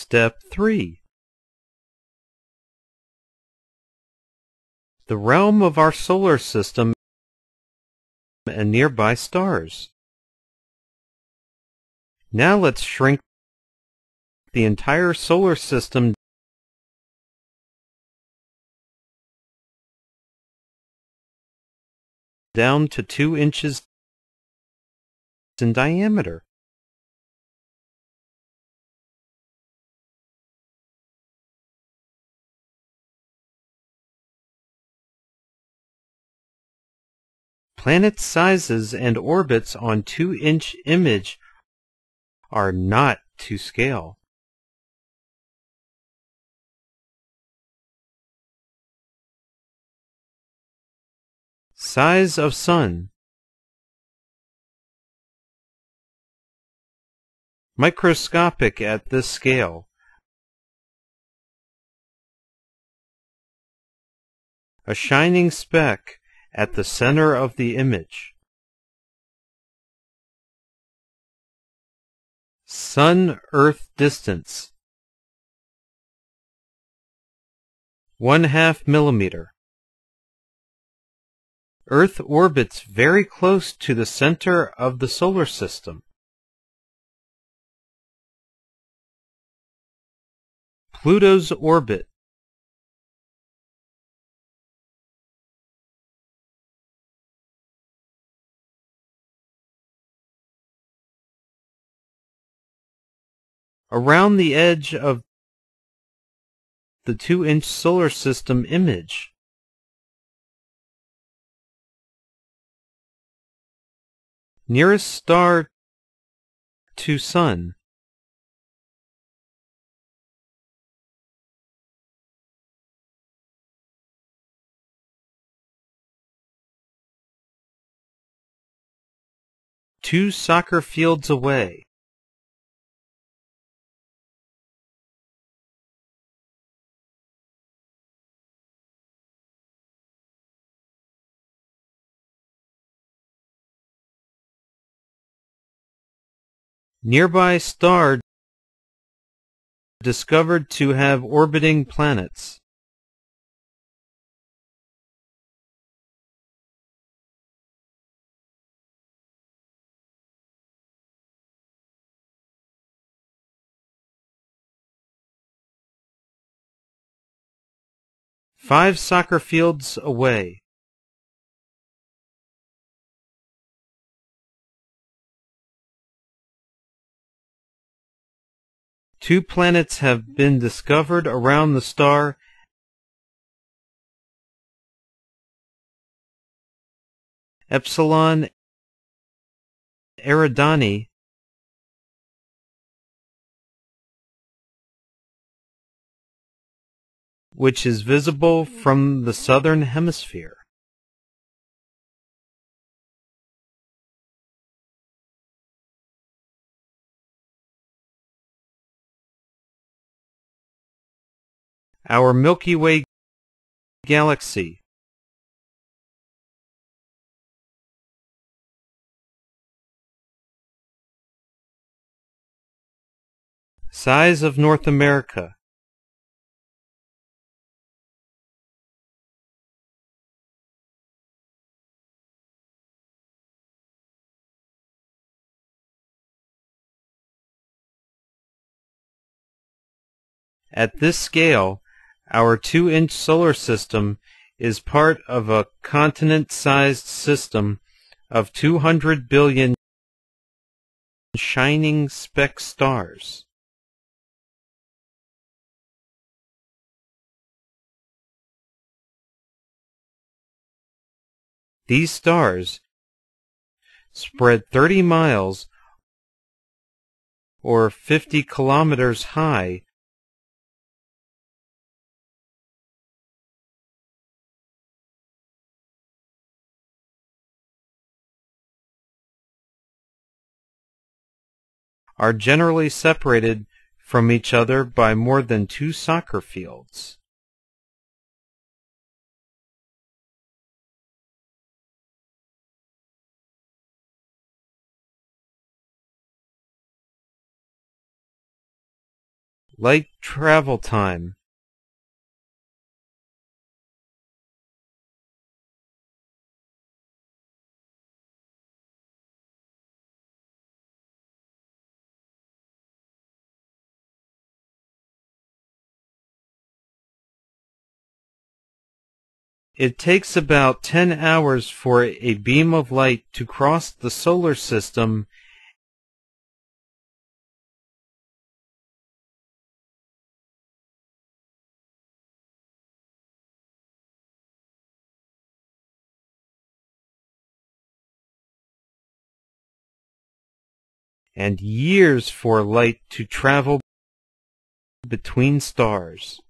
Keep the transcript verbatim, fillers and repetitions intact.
Step three. The realm of our solar system and nearby stars. Now let's shrink the entire solar system down to two inches in diameter. Planet sizes and orbits on two inch image are not to scale. Size of Sun. Microscopic at this scale. A shining speck at the center of the image. Sun-Earth distance. One half millimeter. Earth orbits very close to the center of the solar system. Pluto's orbit. Around the edge of the two inch solar system image. Nearest star to Sun. Two soccer fields away. Nearby star discovered to have orbiting planets. Five soccer fields away. Two planets have been discovered around the star Epsilon Eridani which is visible from the southern hemisphere. Our Milky Way Galaxy. Size of North America. At this scale, our two inch solar system is part of a continent-sized system of two hundred billion shining speck stars. These stars spread thirty miles or fifty kilometers high are generally separated from each other by more than two soccer fields. Light travel time. It takes about ten hours for a beam of light to cross the solar system and years for light to travel between stars.